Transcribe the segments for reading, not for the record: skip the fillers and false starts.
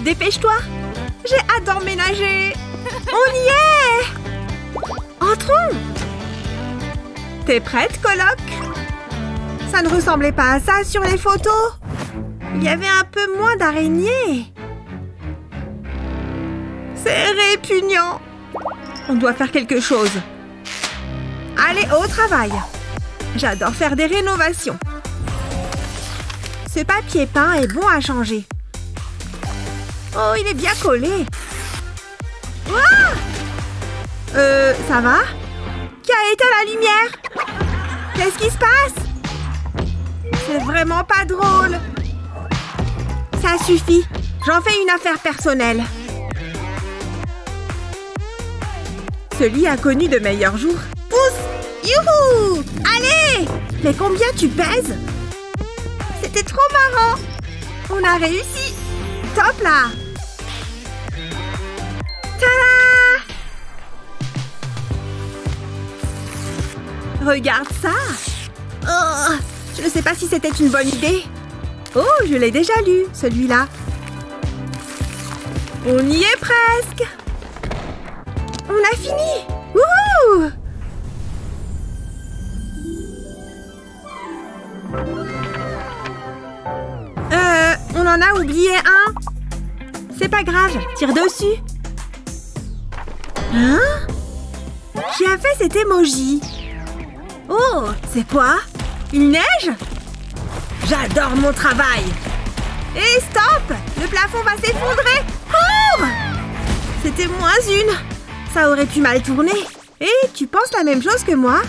Dépêche-toi! J'ai hâte d'emménager! On y est! Entrons! T'es prête, coloc? Ça ne ressemblait pas à ça sur les photos! Il y avait un peu moins d'araignées! C'est répugnant! On doit faire quelque chose! Allez, au travail! J'adore faire des rénovations! Ce papier peint est bon à changer! Oh, il est bien collé! Ouah! Ça va? Qui a éteint la lumière? Qu'est-ce qui se passe? C'est vraiment pas drôle! Ça suffit! J'en fais une affaire personnelle! Ce lit a connu de meilleurs jours! Pousse! Youhou! Allez! Mais combien tu pèses? C'était trop marrant! On a réussi! Top là! Ta-da! Regarde ça! Oh, je ne sais pas si c'était une bonne idée! Oh, je l'ai déjà lu, celui-là! On y est presque! On a fini! Wouhou! On en a oublié un! C'est pas grave, tire dessus! Hein? Qui a fait cet emoji? Oh, c'est quoi? Une neige? J'adore mon travail! Et stop! Le plafond va s'effondrer! Cours! C'était moins une! Ça aurait pu mal tourner! Et tu penses la même chose que moi?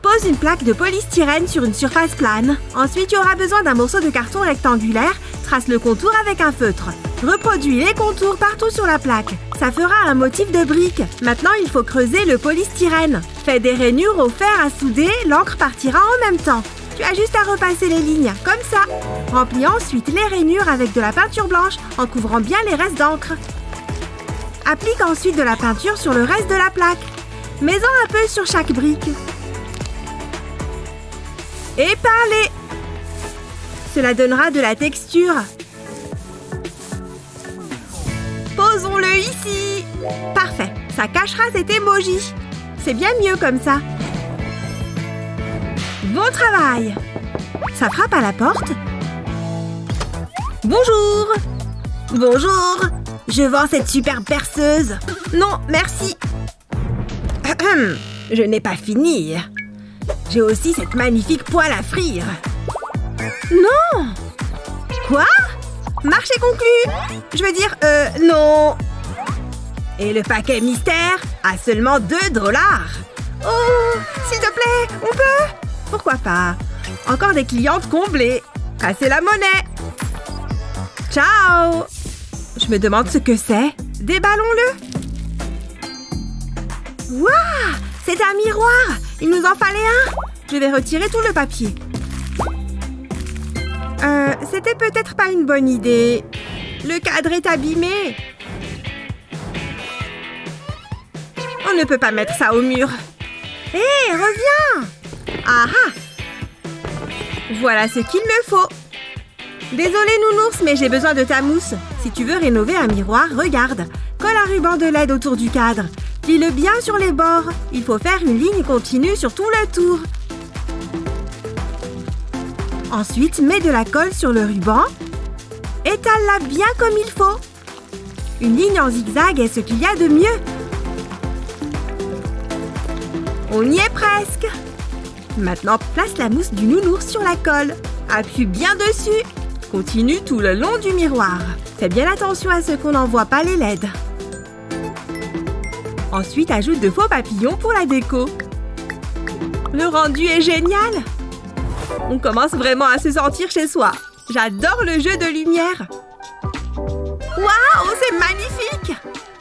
Pose une plaque de polystyrène sur une surface plane. Ensuite, tu auras besoin d'un morceau de carton rectangulaire. Trace le contour avec un feutre. Reproduis les contours partout sur la plaque. Ça fera un motif de brique. Maintenant, il faut creuser le polystyrène. Fais des rainures au fer à souder, l'encre partira en même temps. Tu as juste à repasser les lignes, comme ça. Remplis ensuite les rainures avec de la peinture blanche, en couvrant bien les restes d'encre. Applique ensuite de la peinture sur le reste de la plaque. Mets-en un peu sur chaque brique. Et parler. Cela donnera de la texture. Posons-le ici. Parfait, ça cachera cet emoji. C'est bien mieux comme ça. Bon travail. Ça frappe à la porte. Bonjour. Bonjour. Je vends cette superbe perceuse. Non, merci. Je n'ai pas fini. J'ai aussi cette magnifique poêle à frire. Non! Quoi? Marché conclu! Je veux dire, non! Et le paquet mystère à seulement 2 $! Oh! S'il te plaît, on peut? Pourquoi pas? Encore des clientes comblées. Cassez la monnaie! Ciao! Je me demande ce que c'est. Déballons-le! Waouh! C'est un miroir! Il nous en fallait un! Je vais retirer tout le papier. C'était peut-être pas une bonne idée. Le cadre est abîmé. On ne peut pas mettre ça au mur. Hé, reviens! Ah ah! Voilà ce qu'il me faut. Désolée, nounours, mais j'ai besoin de ta mousse. Si tu veux rénover un miroir, regarde. Colle un ruban de LED autour du cadre. Plie-le bien sur les bords. Il faut faire une ligne continue sur tout le tour. Ensuite, mets de la colle sur le ruban. Étale-la bien comme il faut. Une ligne en zigzag est ce qu'il y a de mieux. On y est presque. Maintenant, place la mousse du nounours sur la colle. Appuie bien dessus. Continue tout le long du miroir. Fais bien attention à ce qu'on n'envoie pas les LED. Ensuite, ajoute de faux papillons pour la déco. Le rendu est génial! On commence vraiment à se sentir chez soi. J'adore le jeu de lumière. Waouh, c'est magnifique!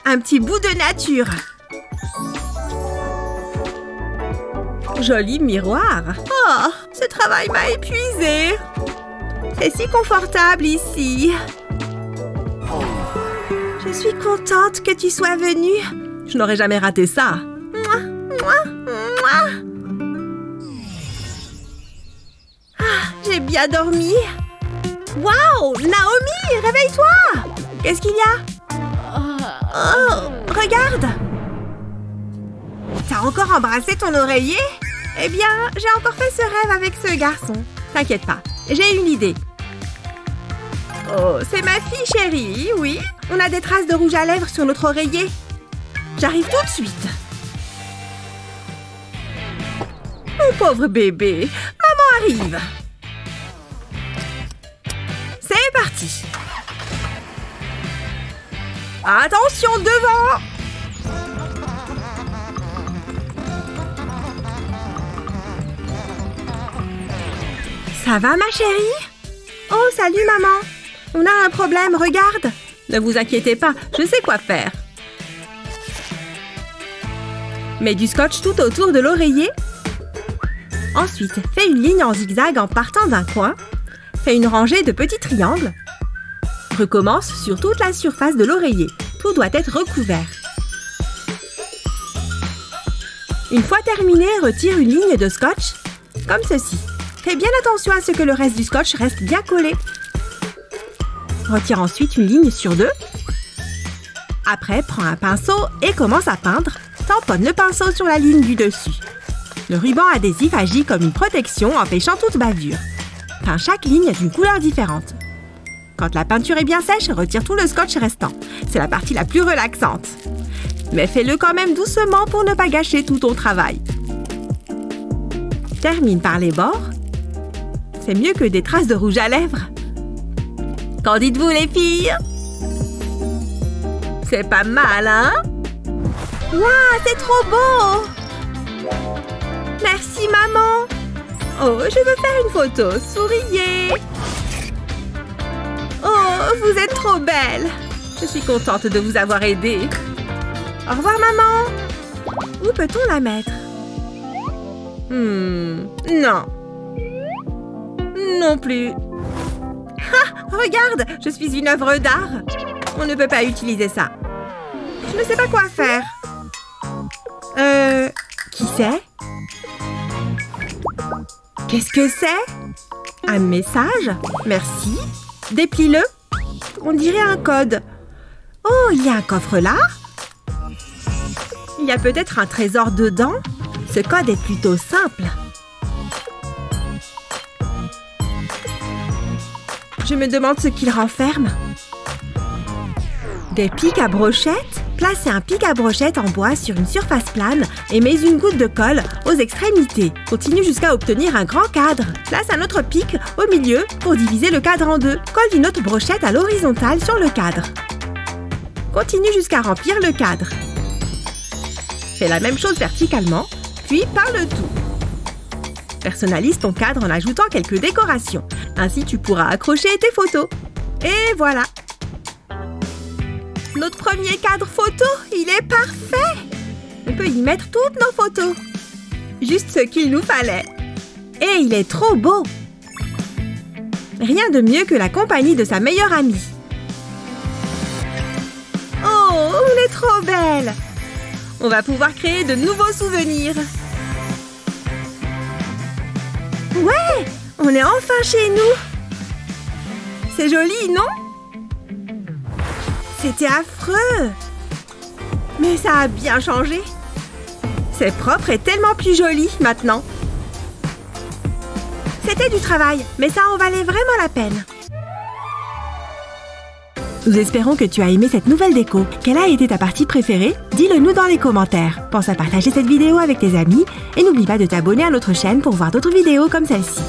Un petit bout de nature. Joli miroir. Oh, ce travail m'a épuisée. C'est si confortable ici. Je suis contente que tu sois venue. Je n'aurais jamais raté ça. Mouah, mouah, mouah. Ah, j'ai bien dormi. Waouh, Naomi, réveille-toi. Qu'est-ce qu'il y a? Oh, regarde! T'as encore embrassé ton oreiller? Eh bien, j'ai encore fait ce rêve avec ce garçon. T'inquiète pas, j'ai une idée. Oh, c'est ma fille chérie, oui. On a des traces de rouge à lèvres sur notre oreiller. J'arrive tout de suite. Mon pauvre bébé, maman arrive. C'est parti. Attention devant. Ça va ma chérie? Oh, salut maman. On a un problème, regarde. Ne vous inquiétez pas, je sais quoi faire. Mets du scotch tout autour de l'oreiller. Ensuite, fais une ligne en zigzag en partant d'un coin. Fais une rangée de petits triangles. Recommence sur toute la surface de l'oreiller. Tout doit être recouvert. Une fois terminé, retire une ligne de scotch, comme ceci. Fais bien attention à ce que le reste du scotch reste bien collé. Retire ensuite une ligne sur deux. Après, prends un pinceau et commence à peindre. Tamponne le pinceau sur la ligne du dessus. Le ruban adhésif agit comme une protection empêchant toute bavure. Peins chaque ligne d'une couleur différente. Quand la peinture est bien sèche, retire tout le scotch restant. C'est la partie la plus relaxante. Mais fais-le quand même doucement pour ne pas gâcher tout ton travail. Termine par les bords. C'est mieux que des traces de rouge à lèvres. Qu'en dites-vous, les filles? C'est pas mal, hein? Waouh, c'est trop beau! Merci, maman! Oh, je veux faire une photo, souriez! Oh, vous êtes trop belle! Je suis contente de vous avoir aidé. Au revoir, maman! Où peut-on la mettre? Non. Non plus. Ah, regarde, je suis une œuvre d'art. On ne peut pas utiliser ça. Je ne sais pas quoi faire. Qui c'est? Qu'est-ce que c'est? Un message? Merci. Déplie-le. On dirait un code. Oh, il y a un coffre là. Il y a peut-être un trésor dedans. Ce code est plutôt simple. Je me demande ce qu'il renferme. Des pics à brochette. Place un pic à brochette en bois sur une surface plane et mets une goutte de colle aux extrémités. Continue jusqu'à obtenir un grand cadre. Place un autre pic au milieu pour diviser le cadre en deux. Colle une autre brochette à l'horizontale sur le cadre. Continue jusqu'à remplir le cadre. Fais la même chose verticalement, puis peins le tout. Personnalise ton cadre en ajoutant quelques décorations. Ainsi, tu pourras accrocher tes photos. Et voilà! Notre premier cadre photo, il est parfait! On peut y mettre toutes nos photos. Juste ce qu'il nous fallait. Et il est trop beau! Rien de mieux que la compagnie de sa meilleure amie. Oh, on est trop belle! On va pouvoir créer de nouveaux souvenirs. Ouais! On est enfin chez nous! C'est joli, non? C'était affreux! Mais ça a bien changé! C'est propre et tellement plus joli maintenant! C'était du travail, mais ça en valait vraiment la peine! Nous espérons que tu as aimé cette nouvelle déco. Quelle a été ta partie préférée? Dis-le nous dans les commentaires. Pense à partager cette vidéo avec tes amis et n'oublie pas de t'abonner à notre chaîne pour voir d'autres vidéos comme celle-ci.